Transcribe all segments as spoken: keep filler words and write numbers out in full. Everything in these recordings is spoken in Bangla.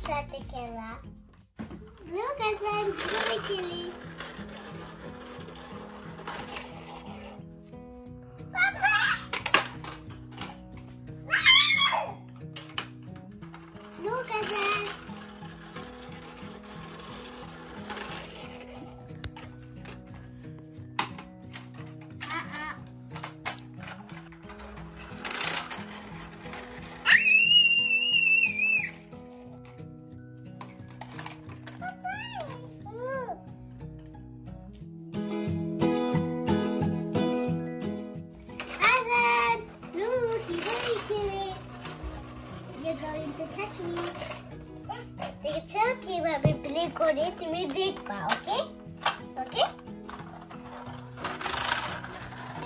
साथ खेला। वो कैसा है खेली। Going to catch me. Take a turkey, but we play good it me big pa, okay? Okay?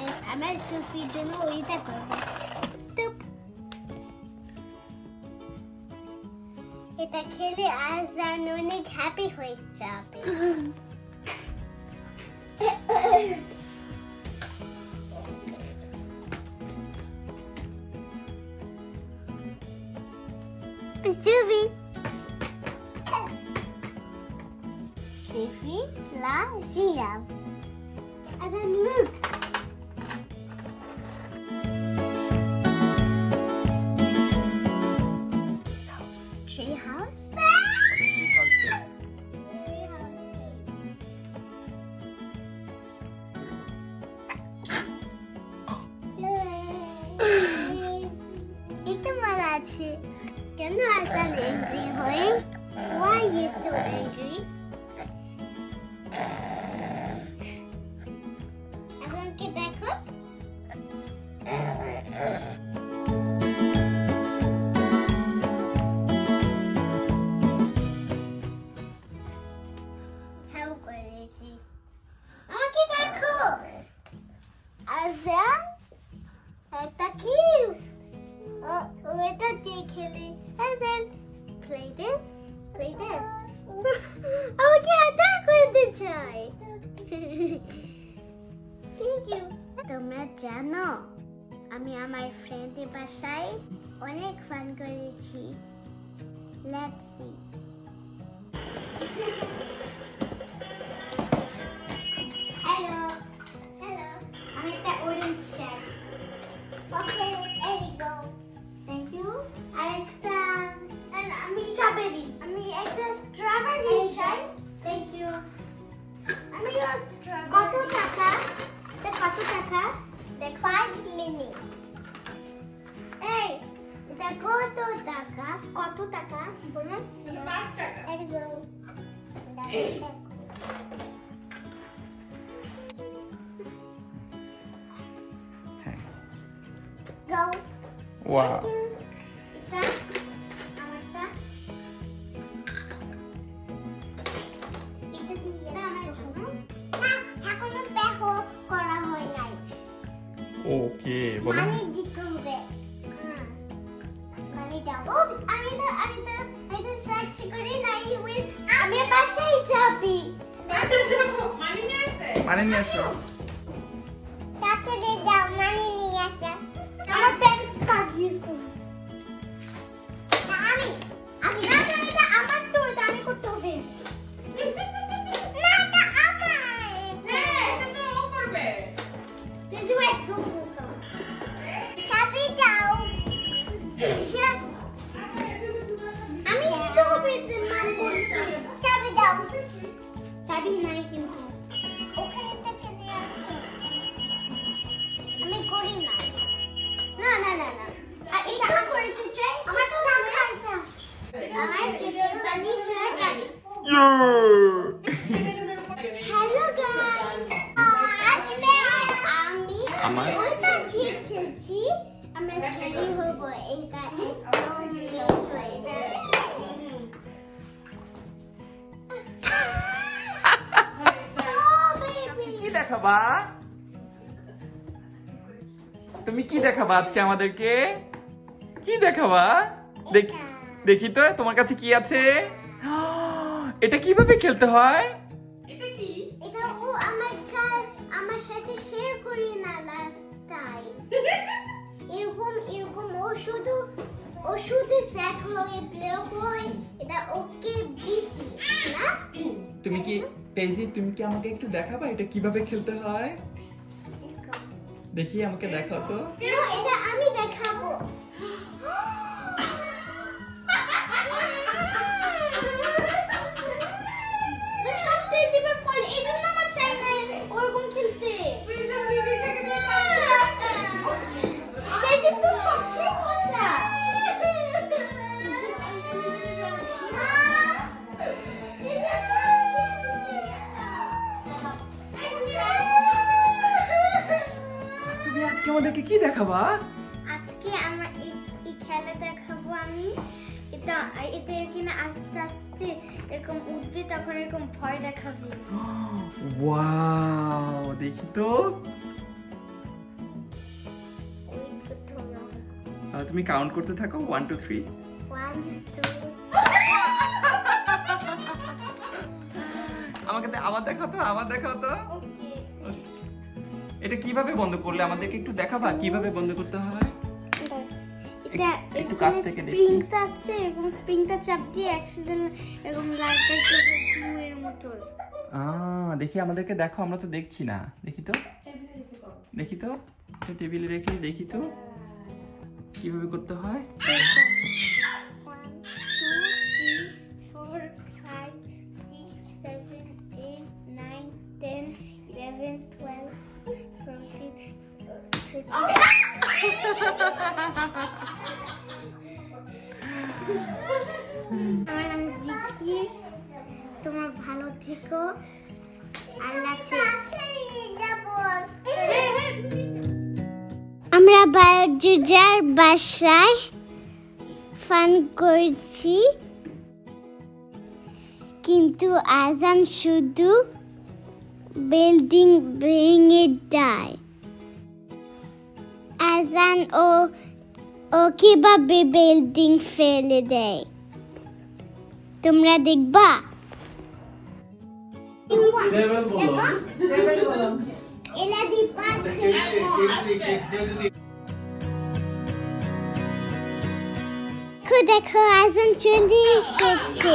And I'm going to feed you no eat that. Toop. It's a killer as I know Nick happy with chopping. It's Juvie. Juvie, la, giraffe. And then look. House. Tree house? Tree house. Tree house. It's a malachi. Can you ask an angry boy? Why are you so angry? I'm going to get back up. How good is he? I'm going to get back up. I'm going to get Oh, wait a day, Kelly. And then play this, play this. Oh, okay, I don't go to try. Thank you. Tomar jano. Ami amar friend e bashay onek fun korechi. Let's see. Hello. Hello. I'm at the orange shirt. Okay, there you go. Thank you. I like and I mean strawberry. I mean like the strawberry. Thank you. I mean your strawberry. Koto taka. The koto taka. The five minutes. Hey, the koto taka. Koto taka. Bolon. The five taka. There you go. Hey. Go. Wow. Okay, but I need to go back. I need to. Oh, I need to. I need to. I need to start securing. I need with. I'm a pasha chapi. Pasha chapo. Money niya. Money niya sir. Doctor did that. Money niya sir. I'm a pen card user. Ami, ami. Na na na. Ama to. Dami ko to be. Na na ama. Ne. Ito to over be. This is where to. তুমি কি দেখাবা আজকে আমাদেরকে কি দেখাবা দেখি দেখি তো তোমার কাছে কি আছে এটা কিভাবে খেলতে হয় এটা কি এটা ও আমার আমার সাথে শেয়ার করি না লাস্ট টাইম এরকম এরকম ও শুধু ও শুধু স্যাক লয়ে প্লে হয় তুমি কি পেজি তুমি কি আমাকে একটু দেখাবা এটা কিভাবে খেলতে হয় দেখি আমাকে দেখাও তো এটা আমি দেখাবো আমাদেরকে কি দেখাবা আজকে আমরা এই খেলা দেখাবো আমি এটা এটা কিনা আস্তে আস্তে এরকম উঠবে তখন এরকম ভয় দেখাবো ওয়াও দেখি তো আর তুমি কাউন্ট করতে থাকো one two three one two আমাকে আবার দেখাও তো আবার দেখাও তো এটা কিভাবে বন্ধ করলে আমাদেরকে একটু দেখাবা কিভাবে বন্ধ করতে হয় এটা একটু কাছ থেকে দেখি স্প্রিংটা আছে এবং স্প্রিংটা চাপ দিয়ে অ্যাক্সিডেন্ট এরকম লাইটটা একটু এর মতো আ দেখি আমাদেরকে দেখো আমরা তো দেখছি না দেখি তো টেবিলে রেখে দাও দেখি তো টেবিলে রেখে দেখি তো কিভাবে করতে হয় one two three four five six seven eight nine ten eleven twelve আমার নাম জিকির তোমার ভালো থেকো আল্লাহ আমরা বায়োজুজার বাসায় ফান করছি কিন্তু আজান শুধু বিল্ডিং ভেঙে যায় আজান ও ও কিভাবে বিল্ডিং ফেলে দেয় তোমরা দেখবা দেখো আজান চলে এসেছে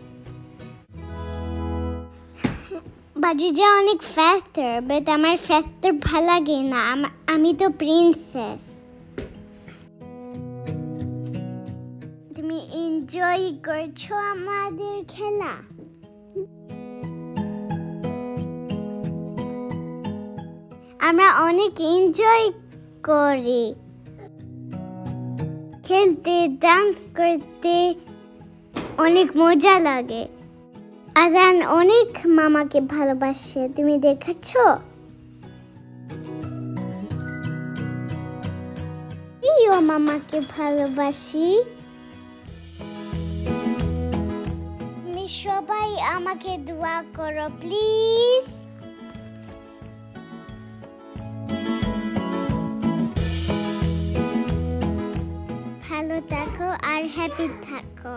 বাজিজা অনেক ফাস্টার বাট আমার ফাস্টার ভালো লাগে না আমি তো প্রিন্সেস তুমি এনজয় করছো আমাদের খেলা আমরা অনেক এনজয় করি খেলতে ডান্স করতে অনেক মজা লাগে আজান অনেক মামাকে ভালোবাসে তুমি দেখেছো ইও মামাকে ভালোবাসি তুমি সবাই আমাকে দোয়া করো প্লিজ ভালো থাকো আর হ্যাপি থাকো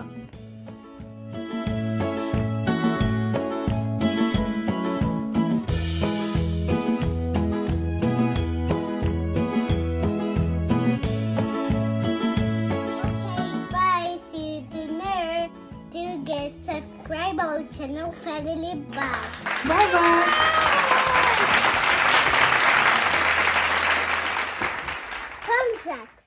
Subscribe our channel Family Bye. Bye bye. Thumbs up.